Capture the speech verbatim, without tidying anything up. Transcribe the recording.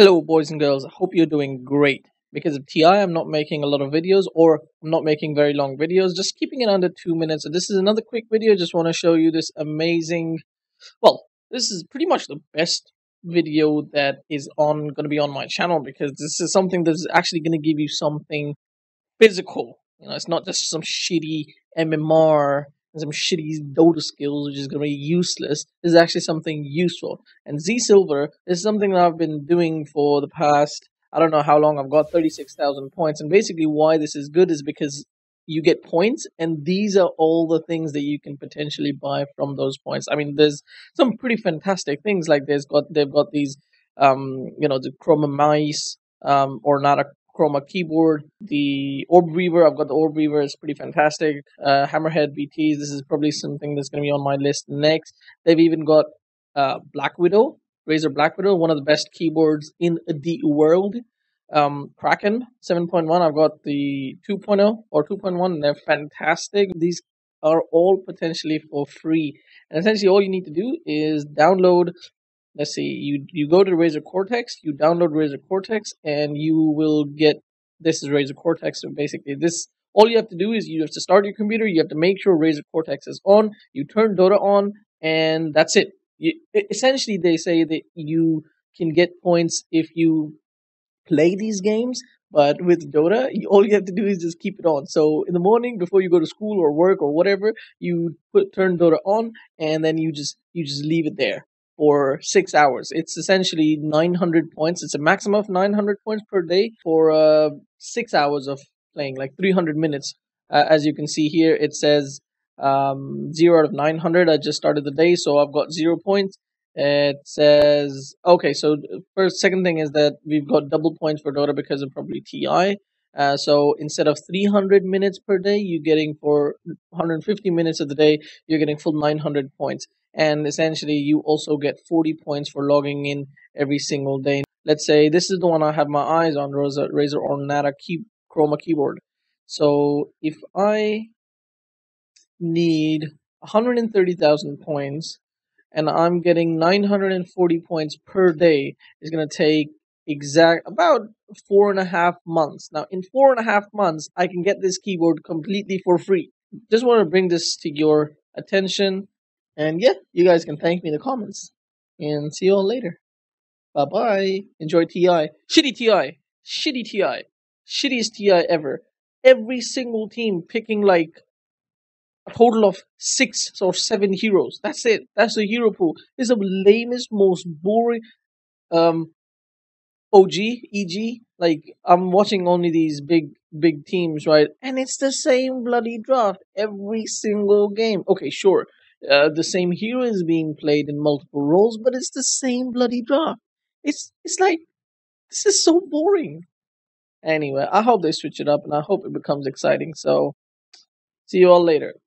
Hello boys and girls, I hope you're doing great. Because of T I, I'm not making a lot of videos, or I'm not making very long videos, just keeping it under two minutes. So this is another quick video. Just want to show you this amazing, well, this is pretty much the best video that is on going to be on my channel, because this is something that's actually going to give you something physical. You know, it's not just some shitty M M R and some shitty Dota skills, which is going to be useless. This is actually something useful. And Z Silver is something that I've been doing for the past, I don't know how long. I've got thirty-six thousand points. And basically why this is good is because you get points, and these are all the things that you can potentially buy from those points. I mean, there's some pretty fantastic things, like there's got, they've got these, um, you know, the Chroma Mice, um, Ornata Chroma Keyboard, the Orb Weaver. I've got the Orb Weaver, it's pretty fantastic. Uh, Hammerhead B Ts, this is probably something that's going to be on my list next. They've even got uh, Black Widow, Razer Black Widow, one of the best keyboards in the world. Um, Kraken seven point one, I've got the two point oh or two point one, they're fantastic. These are all potentially for free. And essentially all you need to do is download, let's see, you, you go to Razer Cortex, you download Razer Cortex, and you will get, this is Razer Cortex, so basically this, all you have to do is you have to start your computer, you have to make sure Razer Cortex is on, you turn Dota on, and that's it. You, essentially, they say that you can get points if you play these games, but with Dota, you, all you have to do is just keep it on. So in the morning, before you go to school or work or whatever, you put turn Dota on, and then you just you just leave it there for six hours. It's essentially nine hundred points. It's a maximum of nine hundred points per day for uh, six hours of playing, like three hundred minutes. Uh, as you can see here, it says um zero out of nine hundred. I just started the day, so I've got zero points. It says, okay, so first second thing is that we've got double points for Dota because of probably T I, uh so instead of three hundred minutes per day, you're getting, for one hundred fifty minutes of the day, you're getting full nine hundred points. And essentially you also get forty points for logging in every single day. Let's say this is the one I have my eyes on, Razer, Razer Ornata key, Chroma Keyboard. So if I need one hundred thirty thousand points and I'm getting nine hundred forty points per day, is going to take exact about four and a half months. Now in four and a half months, I can get this keyboard completely for free. Just want to bring this to your attention, and yeah, you guys can thank me in the comments, and see you all later. Bye bye. Enjoy T I. Shitty T I. Shitty T I. Shittiest T I ever. Every single team picking like a total of six or seven heroes. That's it. That's the hero pool. It's the lamest, most boring. Um, O G, E G. Like, I'm watching only these big, big teams, right? And it's the same bloody draft every single game. Okay, sure. Uh, the same hero is being played in multiple roles, but it's the same bloody draft. It's it's like, this is so boring. Anyway, I hope they switch it up, and I hope it becomes exciting. So, see you all later.